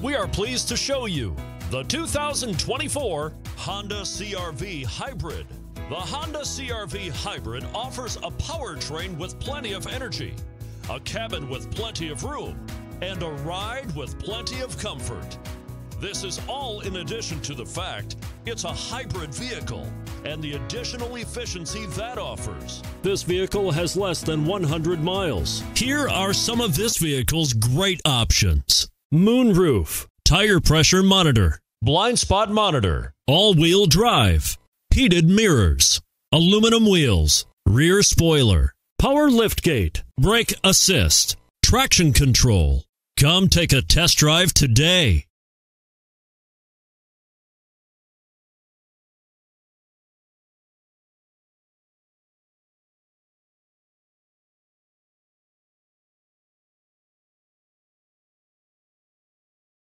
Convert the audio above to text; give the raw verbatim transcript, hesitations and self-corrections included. We are pleased to show you the two thousand twenty-four Honda C R V Hybrid. The Honda C R V Hybrid offers a powertrain with plenty of energy, a cabin with plenty of room, and a ride with plenty of comfort. This is all in addition to the fact it's a hybrid vehicle and the additional efficiency that offers. This vehicle has less than one hundred miles. Here are some of this vehicle's great options: moonroof, tire pressure monitor, blind spot monitor, all-wheel drive, heated mirrors, aluminum wheels, rear spoiler, power liftgate, brake assist, traction control. Come take a test drive today.